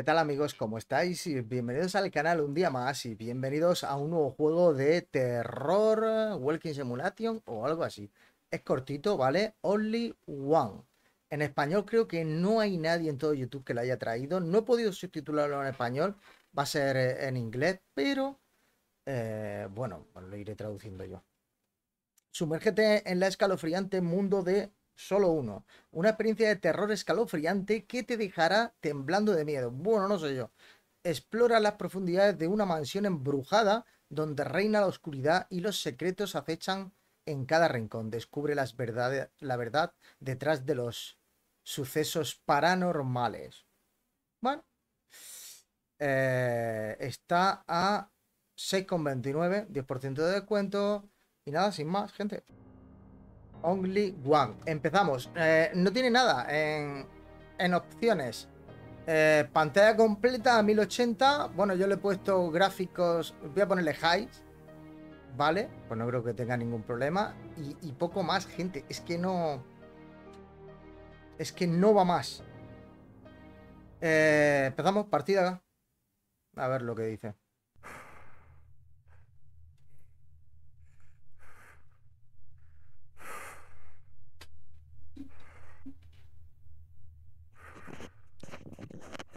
¿Qué tal amigos? ¿Cómo estáis? Bienvenidos al canal un día más y bienvenidos a un nuevo juego de terror, Walking Simulation o algo así. Es cortito, ¿vale? Only One. En español creo que no hay nadie en todo YouTube que lo haya traído. No he podido subtitularlo en español, va a ser en inglés, pero bueno, lo iré traduciendo yo. Sumérgete en la escalofriante mundo de Solo Uno, una experiencia de terror escalofriante que te dejará temblando de miedo. Bueno, no sé yo. Explora las profundidades de una mansión embrujada donde reina la oscuridad y los secretos acechan en cada rincón. Descubre la verdad detrás de los sucesos paranormales. Bueno, está a 6,29, 10% de descuento y nada, sin más, gente. Only One. Empezamos. No tiene nada en opciones. Pantalla completa a 1080. Bueno, yo le he puesto gráficos. Voy a ponerle highs. Vale. Pues no creo que tenga ningún problema. Y poco más, gente. Es que no. Es que no va más. Empezamos. Partida. A ver lo que dice.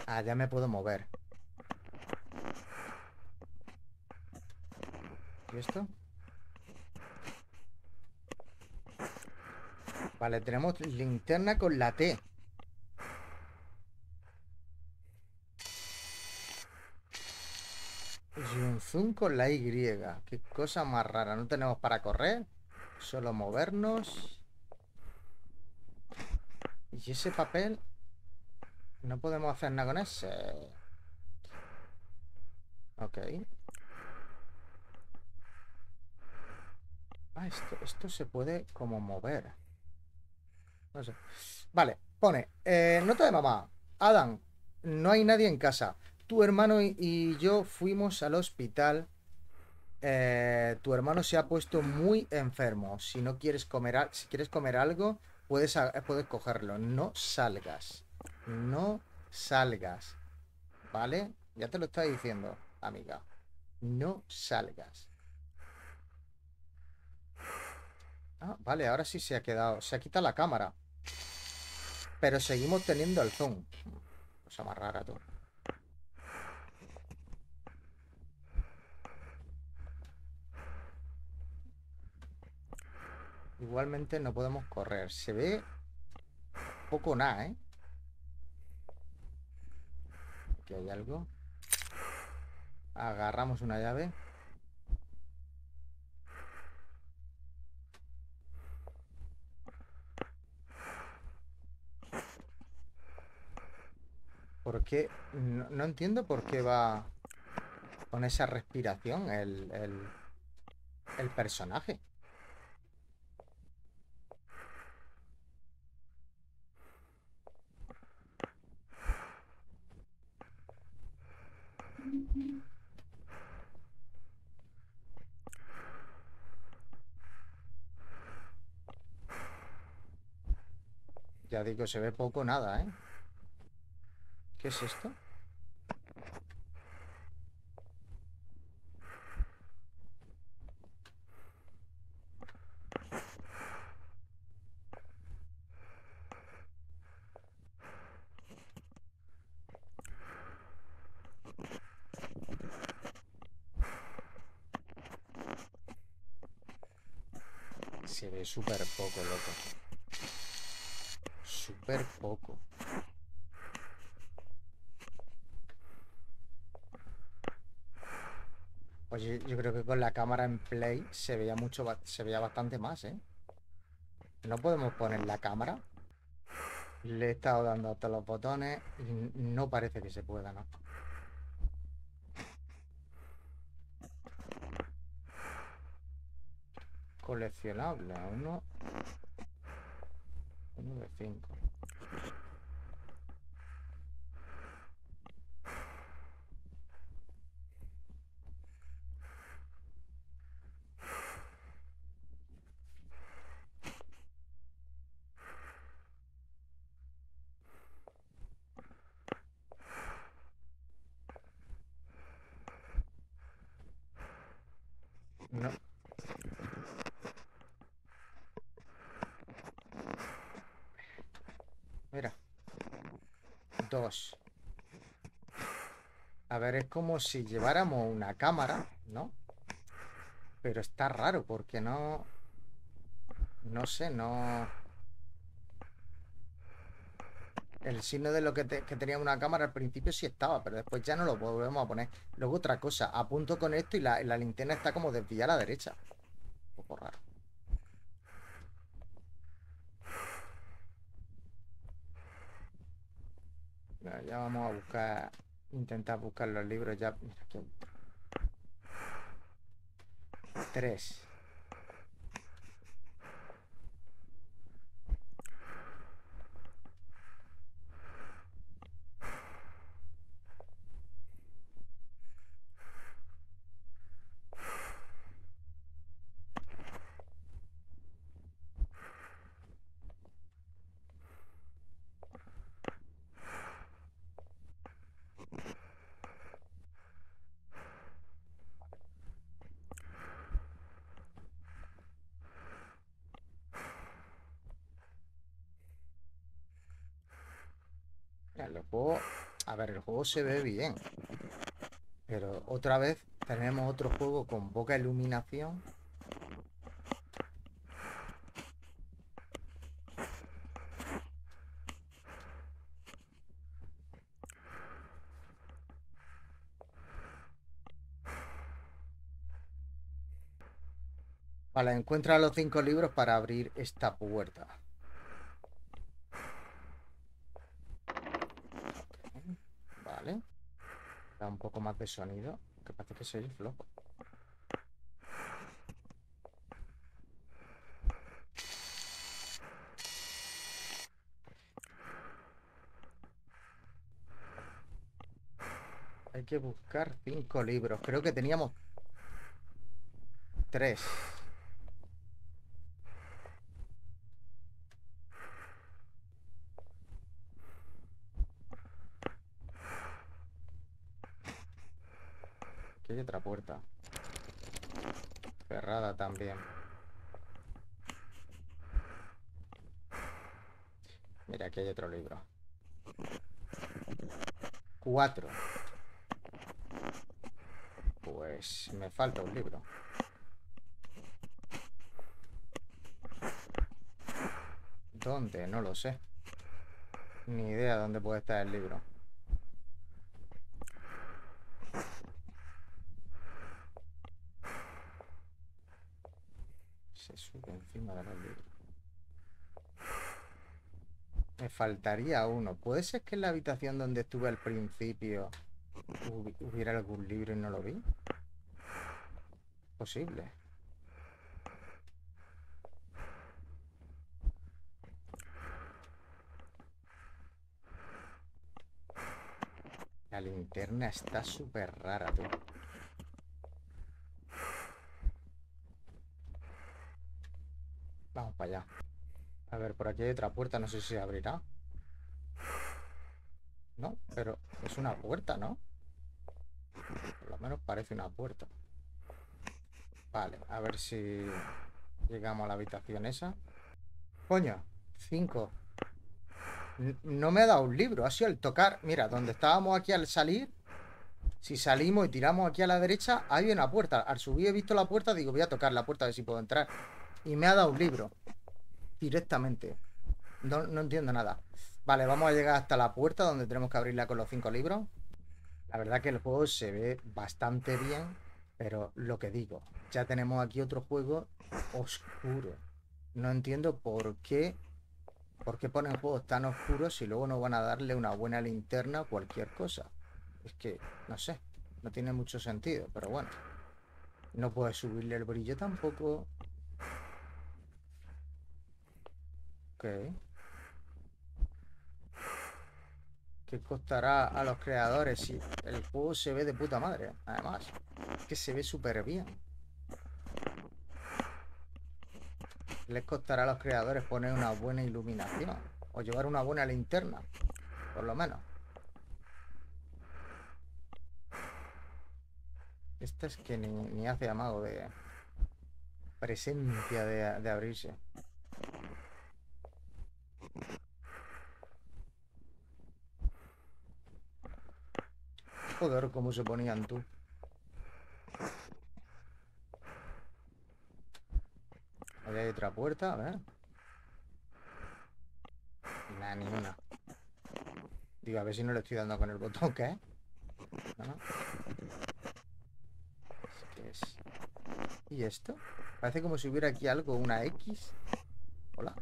Ah, ya me puedo mover. ¿Y esto? Vale, tenemos linterna con la T. Y un zoom con la Y. Qué cosa más rara. No tenemos para correr, solo movernos. Y ese papel... No podemos hacer nada con ese. Ok. Ah, esto se puede como mover. No sé. Vale, pone. Nota de mamá. Adam, no hay nadie en casa. Tu hermano y yo fuimos al hospital. Tu hermano se ha puesto muy enfermo. Si no quieres comer, si quieres comer algo, puedes cogerlo. No salgas. No salgas, ¿vale? Ya te lo está diciendo, amiga. No salgas. Ah, vale, ahora sí se ha quedado. Se ha quitado la cámara. Pero seguimos teniendo el zoom. Cosa más rara, tú. Igualmente no podemos correr. Se ve poco nada, ¿eh? Aquí hay algo. Agarramos una llave. ¿Por qué? No entiendo por qué va con esa respiración el personaje. Ya digo, se ve poco nada, ¿eh? ¿Qué es esto? Se ve súper poco, loco. Súper poco. Oye, yo creo que con la cámara en play se veía bastante más, ¿eh? No podemos poner la cámara. Le he estado dando hasta los botones y no parece que se pueda, ¿no? Coleccionable, uno de 5. 2. A ver, es como si lleváramos una cámara, ¿no? Pero está raro porque no... No sé, no... El signo de lo que teníamos una cámara al principio sí estaba, pero después ya no lo volvemos a poner. Luego otra cosa, apunto con esto y la linterna está como desviada a la derecha. Un poco raro. Ya vamos a buscar, intentar buscar los libros ya. Mira, aquí hay 3. A ver, el juego se ve bien, pero otra vez tenemos otro juego con poca iluminación. Vale, encuentra los 5 libros para abrir esta puerta. Un poco más de sonido, que parece que soy flojo. Hay que buscar 5 libros. Creo que teníamos 3. Hay otra puerta cerrada también. Mira, aquí hay otro libro. 4. Pues me falta un libro. ¿Dónde? No lo sé. Ni idea dónde puede estar el libro. Encima de los libros. Me faltaría uno. ¿Puede ser que en la habitación donde estuve al principio hubiera algún libro y no lo vi? Posible. La linterna está súper rara, tú. Vamos para allá. A ver, por aquí hay otra puerta, no sé si se abrirá. No, pero es una puerta, ¿no? Por lo menos parece una puerta. Vale, a ver si llegamos a la habitación esa. Coño, 5. No me ha dado un libro, ha sido el tocar. Mira, donde estábamos aquí al salir, si salimos y tiramos aquí a la derecha, hay una puerta. Al subir he visto la puerta, digo, voy a tocar la puerta a ver si puedo entrar. Y me ha dado un libro directamente. No entiendo nada. Vale, vamos a llegar hasta la puerta donde tenemos que abrirla con los 5 libros. La verdad que el juego se ve bastante bien, pero lo que digo, ya tenemos aquí otro juego oscuro. No entiendo por qué ponen juegos tan oscuros si luego no van a darle una buena linterna o cualquier cosa. Es que, no sé, no tiene mucho sentido, pero bueno. No puedes subirle el brillo tampoco. Okay. ¿Qué costará a los creadores si el juego se ve de puta madre? Además, es que se ve súper bien. ¿Les costará a los creadores poner una buena iluminación? O llevar una buena linterna, por lo menos. Esta es que ni hace amago de presencia de abrirse. Joder, cómo se ponían, tú. Ahí hay otra puerta, a ver. Nada, ni una. Digo, a ver si no le estoy dando con el botón, ¿qué? No. ¿Qué es? ¿Y esto? Parece como si hubiera aquí algo, una X. Hola.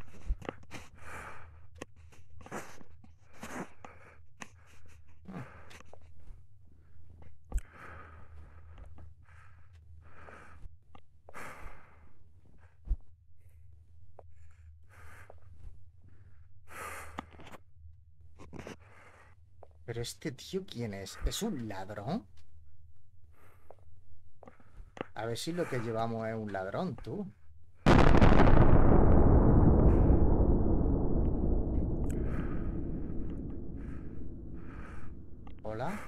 ¿Pero este tío quién es? ¿Es un ladrón? A ver si lo que llevamos es un ladrón, tú. Hola.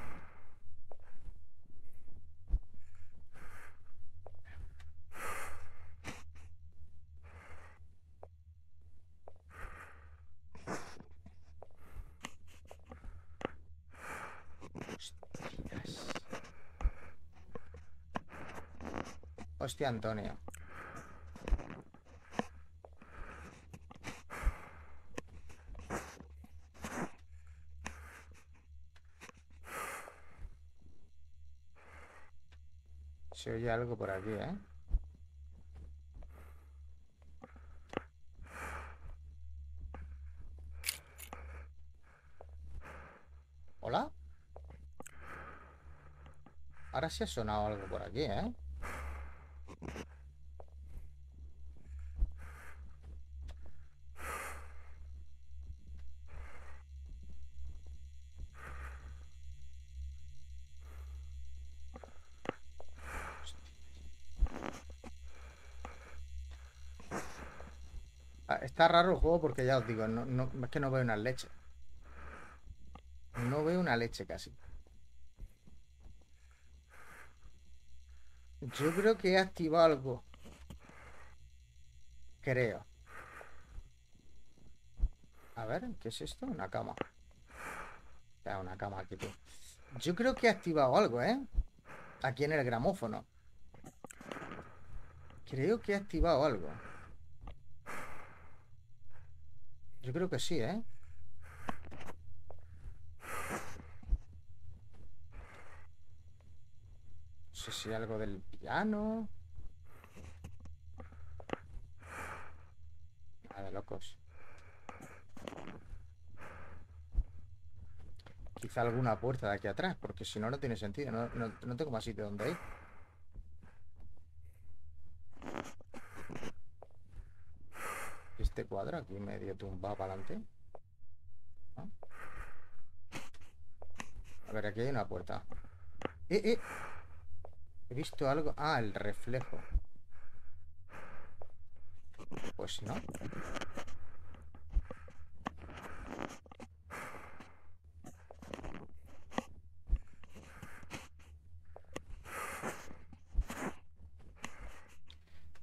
Hostia, Antonio. Se oye algo por aquí, ¿eh? ¿Hola? Ahora sí ha sonado algo por aquí, ¿eh? Está raro el juego porque ya os digo, es que no veo una leche. No veo una leche casi. Yo creo que he activado algo. Creo. A ver, ¿qué es esto? Una cama. Está una cama aquí, tío. Yo creo que he activado algo, ¿eh? Aquí en el gramófono. Creo que he activado algo. Yo creo que sí, ¿eh? No sé si algo del piano. Nada, locos. Quizá alguna puerta de aquí atrás, porque si no, no tiene sentido. No tengo más sitio donde ir. Este cuadro aquí medio tumbado para adelante, ¿no? A ver, aquí hay una puerta. He visto algo. Ah, el reflejo. Pues no.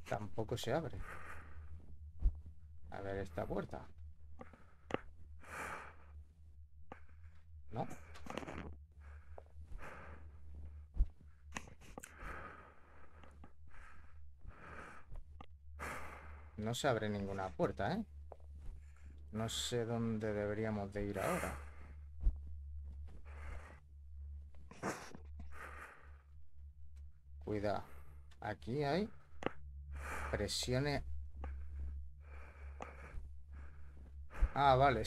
Tampoco se abre. A ver esta puerta. No. No se abre ninguna puerta, ¿eh? No sé dónde deberíamos de ir ahora. Cuidado. Aquí hay presiones. Ah, vale,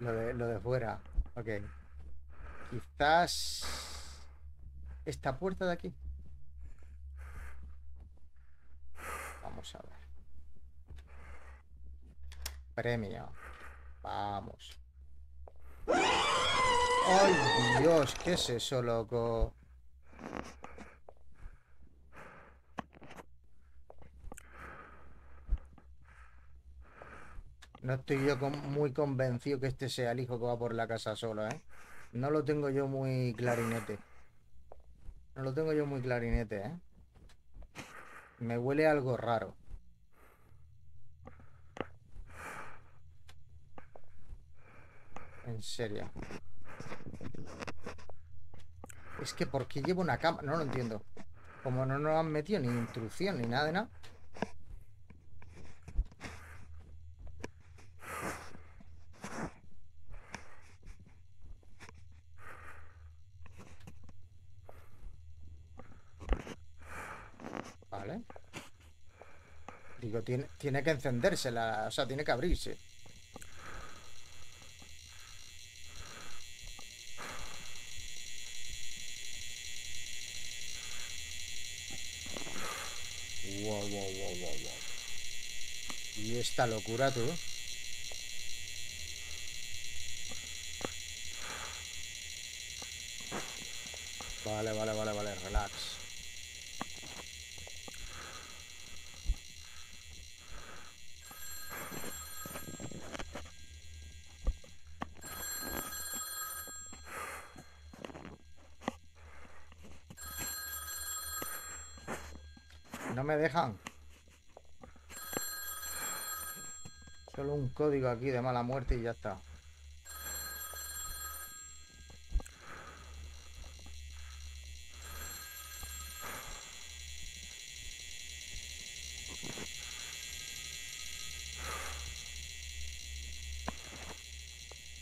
lo de fuera. Ok. Quizás esta puerta de aquí. Vamos a ver. Premio. Vamos. ¡Ay, Dios! ¿Qué es eso, loco? No estoy yo muy convencido que este sea el hijo que va por la casa solo, ¿eh? No lo tengo yo muy clarinete. No lo tengo yo muy clarinete, ¿eh? Me huele algo raro. En serio. Es que ¿por qué llevo una cámara? No lo entiendo. Como no nos han metido ni instrucción ni nada de nada. Vale. Digo, tiene que encenderse la... O sea, tiene que abrirse. Wow. Y esta locura, tú. Vale, relax. No me dejan. Solo un código aquí de mala muerte y ya está.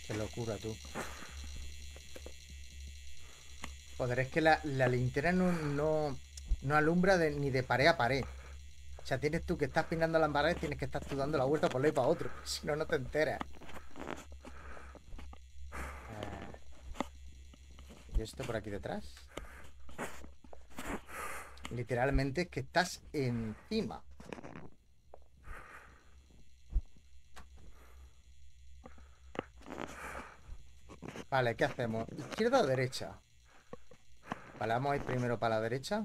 Qué locura, tú. Joder, es que la linterna no alumbra ni de pared a pared. O sea, tienes tú que estás pintando las paredes, tienes que estar tú dando la vuelta por ley para otro. Si no, no te enteras. ¿Y esto por aquí detrás? Literalmente es que estás encima. Vale, ¿qué hacemos? ¿Izquierda o derecha? Vale, vamos a ir primero para la derecha.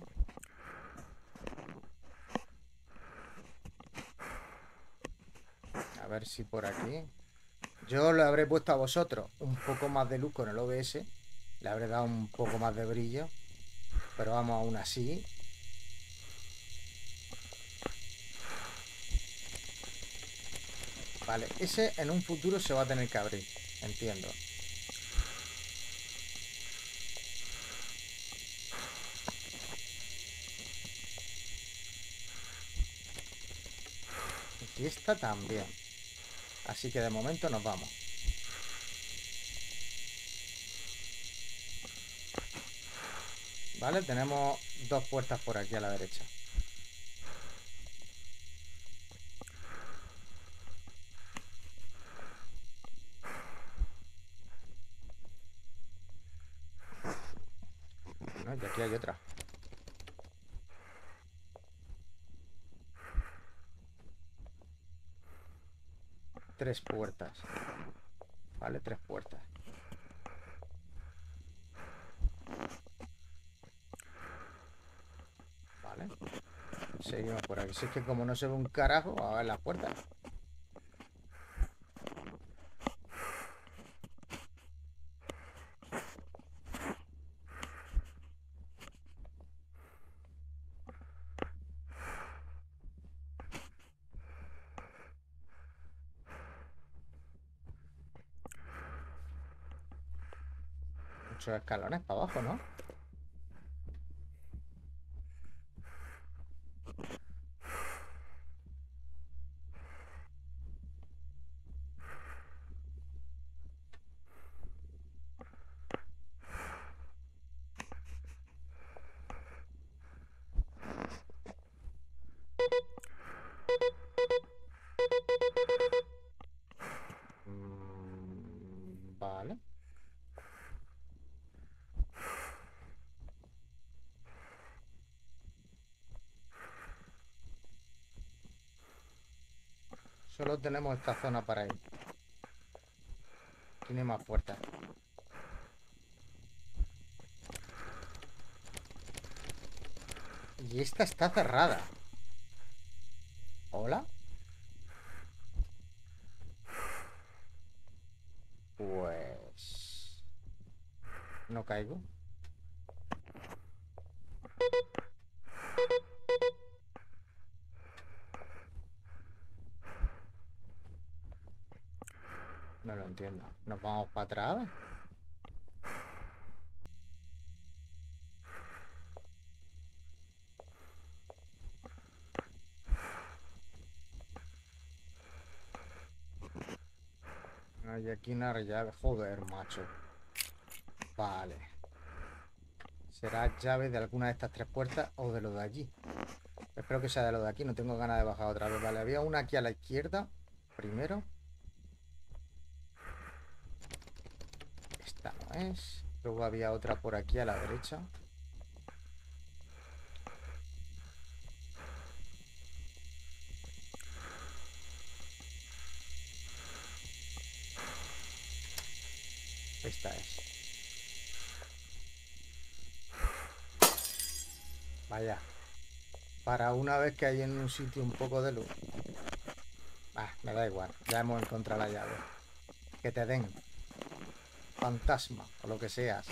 A ver si por aquí. Yo lo habré puesto a vosotros un poco más de luz con el OBS. Le habré dado un poco más de brillo. Pero vamos, aún así. Vale, ese en un futuro se va a tener que abrir. Entiendo. Y esta también. Así que de momento nos vamos. Vale, tenemos dos puertas por aquí a la derecha. No, y aquí hay otra. Tres puertas. Vale, tres puertas. Vale. Seguimos por aquí. Si es que como no se ve un carajo, a ver las puertas. Muchos escalones para abajo, ¿no? Vale. Solo tenemos esta zona para ir. Tiene más puertas. Y esta está cerrada. ¿Hola? Pues... no caigo. No lo entiendo. Nos vamos para atrás. Hay aquí una llave. Joder, macho. Vale. Será llave de alguna de estas tres puertas o de lo de allí. Espero que sea de lo de aquí. No tengo ganas de bajar otra vez. Vale, había una aquí a la izquierda. Primero. Esta no es. Luego había otra por aquí a la derecha. Esta es. Vaya. Para una vez que hay en un sitio un poco de luz. Me da igual. Ya hemos encontrado la llave. Que te den. Fantasma. O lo que seas.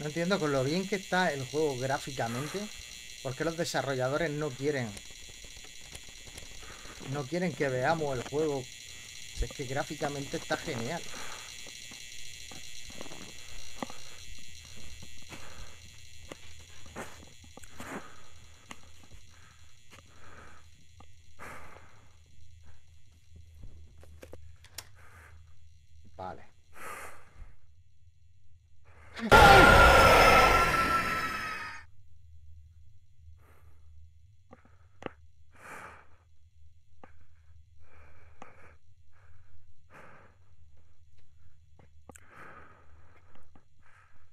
No entiendo con lo bien que está el juego gráficamente. ¿Por qué los desarrolladores no quieren que veamos el juego? Es que gráficamente está genial. Vale.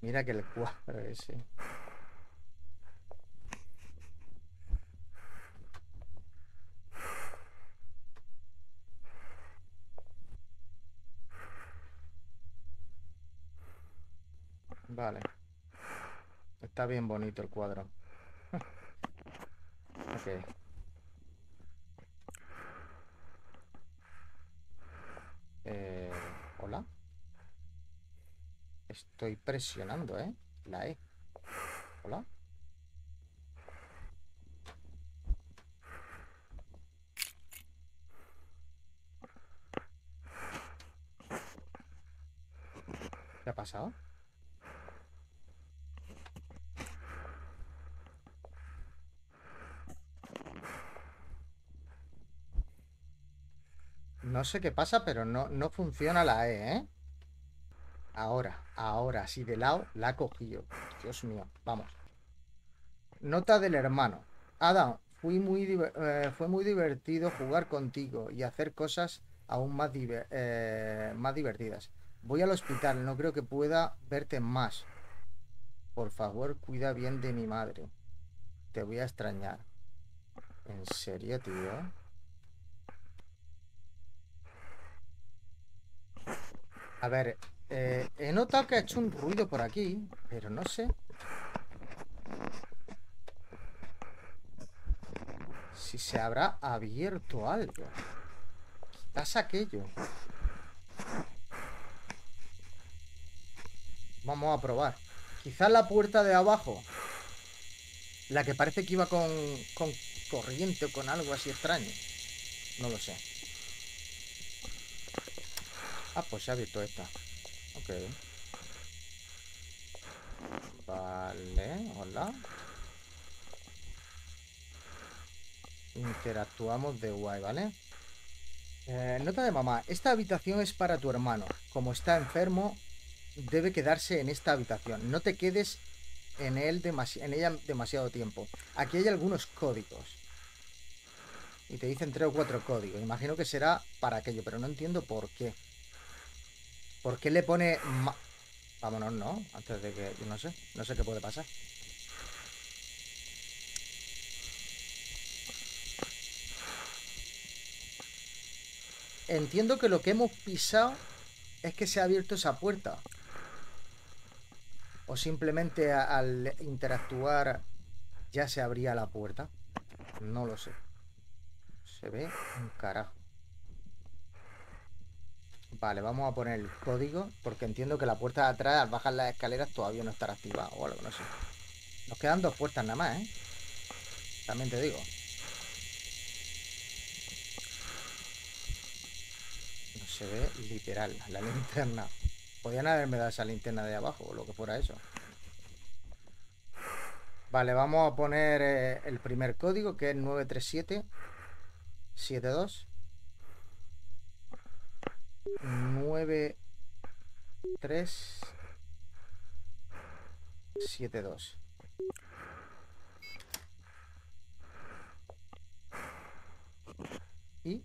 Mira que el cuadro ese. Vale. Está bien bonito el cuadro. Ok. Hola. Estoy presionando, ¿eh? La E. Hola. ¿Qué ha pasado? No sé qué pasa, pero no funciona la E, ¿eh? Ahora, así de lado, la ha cogido. Dios mío, vamos. Nota del hermano. Adam, fue muy divertido jugar contigo y hacer cosas aún más divertidas. Voy al hospital, no creo que pueda verte más. Por favor, cuida bien de mi madre. Te voy a extrañar. ¿En serio, tío? A ver... he notado que ha hecho un ruido por aquí, pero no sé si se habrá abierto algo. Quizás aquello. Vamos a probar. Quizás la puerta de abajo. La que parece que iba con corriente o con algo así extraño. No lo sé. Ah, pues se ha abierto esta. Ok. Vale, hola. Interactuamos de guay, ¿vale? Nota de mamá. Esta habitación es para tu hermano. Como está enfermo, debe quedarse en esta habitación. No te quedes en ella demasiado tiempo. Aquí hay algunos códigos. Y te dicen 3 o 4 códigos. Imagino que será para aquello, pero no entiendo por qué. ¿Por qué le pone... Vámonos, ¿no? Antes de que... No sé qué puede pasar. Entiendo que lo que hemos pisado es que se ha abierto esa puerta. O simplemente al interactuar ya se abría la puerta. No lo sé. Se ve un carajo. Vale, vamos a poner el código, porque entiendo que la puerta de atrás, al bajar las escaleras, todavía no estará activada o algo, no sé. Nos quedan 2 puertas nada más, ¿eh? También te digo. No se ve literal la linterna. Podían haberme dado esa linterna de abajo o lo que fuera eso. Vale, vamos a poner el primer código, que es 93772. 93772. Y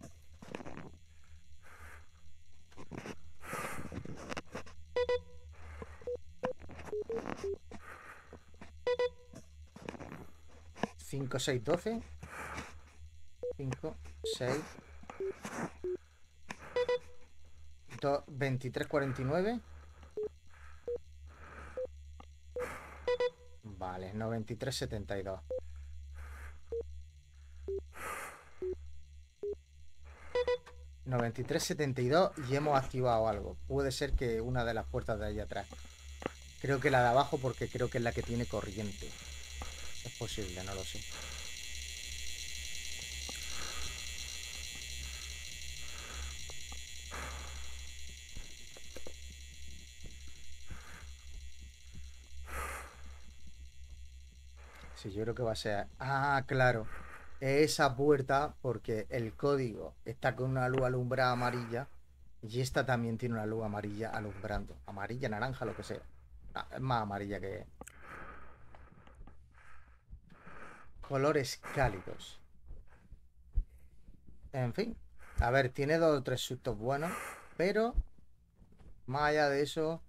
cinco, seis, 12. 5, 6, 2, 23, 49. Vale, 93, 72. No, 93, 72, y hemos activado algo. Puede ser que una de las puertas de allá atrás. Creo que la de abajo, porque creo que es la que tiene corriente. Es posible, no lo sé. Sí, yo creo que va a ser... Ah, claro. Es esa puerta, porque el código está con una luz alumbrada amarilla y esta también tiene una luz amarilla alumbrando. Amarilla, naranja, lo que sea. Ah, es más amarilla que... Colores cálidos. En fin. A ver, tiene 2 o 3 sustos buenos, pero más allá de eso,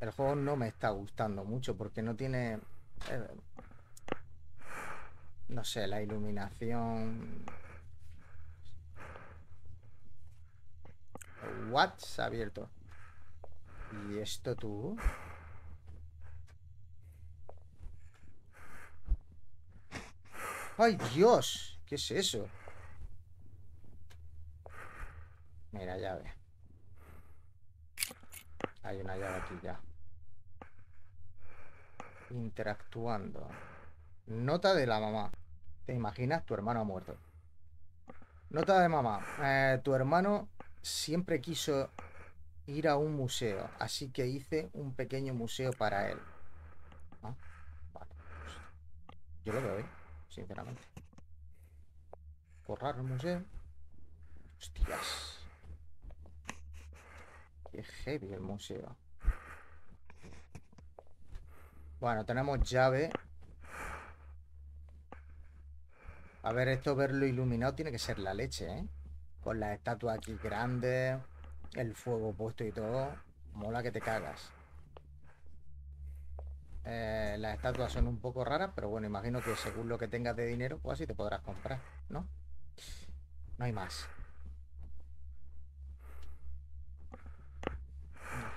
el juego no me está gustando mucho porque no tiene... no sé, la iluminación... What? Se ha abierto. ¿Y esto tú? ¡Ay, Dios! ¿Qué es eso? Mira, llave. Hay una llave aquí ya. Interactuando. Nota de la mamá. ¿Te imaginas? Tu hermano ha muerto. Nota de mamá. Tu hermano siempre quiso ir a un museo, así que hice un pequeño museo para él. Ah, vale. Yo lo veo, sinceramente. Correr el museo. Hostias. Qué heavy el museo. Bueno, tenemos llave. A ver, esto, verlo iluminado tiene que ser la leche, ¿eh? Con las estatuas aquí grandes, el fuego puesto y todo. Mola que te cagas. Las estatuas son un poco raras, pero bueno, imagino que según lo que tengas de dinero, pues así te podrás comprar, ¿no? No hay más.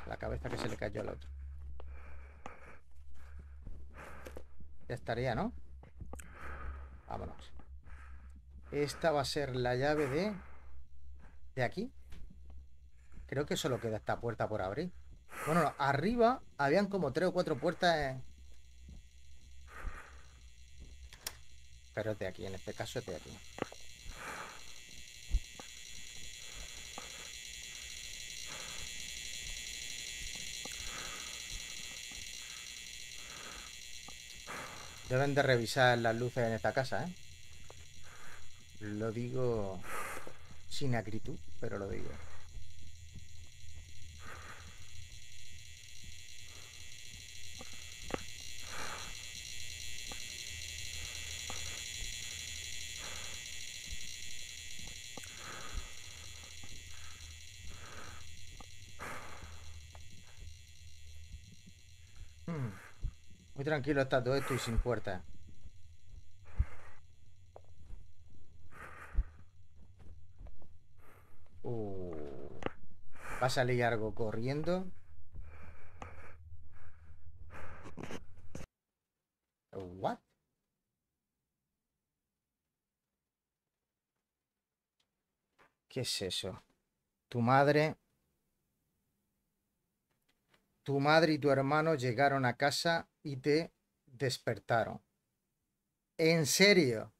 La cabeza que se le cayó al otro. Ya estaría, ¿no? Vámonos. Esta va a ser la llave de aquí. Creo que solo queda esta puerta por abrir. Bueno, no, arriba habían como 3 o 4 puertas. Pero es de aquí, en este caso es de aquí. Deben de revisar las luces en esta casa, ¿eh? Lo digo sin acritud, pero lo digo. Muy tranquilo está todo esto y sin puerta. Va a salir algo corriendo. What? ¿Qué es eso? Tu madre. Tu madre y tu hermano llegaron a casa y te despertaron. ¿En serio?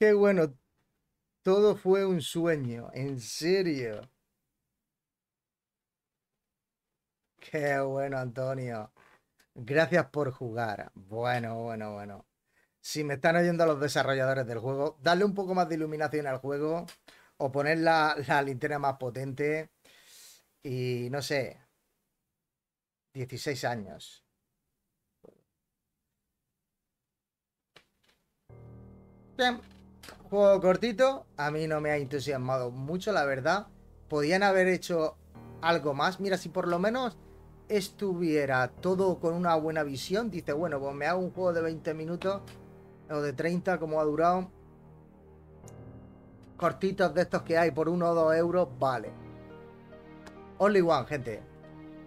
¡Qué bueno! Todo fue un sueño, en serio. Qué bueno, Antonio. Gracias por jugar. Bueno. Si me están oyendo los desarrolladores del juego, darle un poco más de iluminación al juego o poner la linterna más potente y no sé, 16 años. Bien, juego cortito, a mí no me ha entusiasmado mucho, la verdad. Podían haber hecho algo más. Mira, si por lo menos estuviera todo con una buena visión, dice, bueno, pues me hago un juego de 20 minutos o de 30, como ha durado, cortitos de estos que hay por 1 o 2 euros, vale. Only One, gente.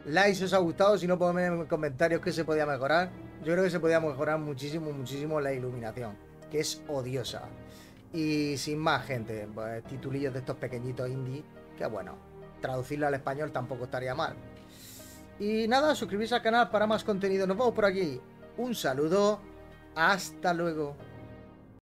Like si os ha gustado, si no, ponedme en comentarios qué se podía mejorar. Yo creo que se podía mejorar muchísimo la iluminación, que es odiosa. Y sin más, gente, pues titulillos de estos pequeñitos indie, que bueno, traducirlo al español tampoco estaría mal. Y nada, suscribirse al canal para más contenido. Nos vemos por aquí. Un saludo. Hasta luego.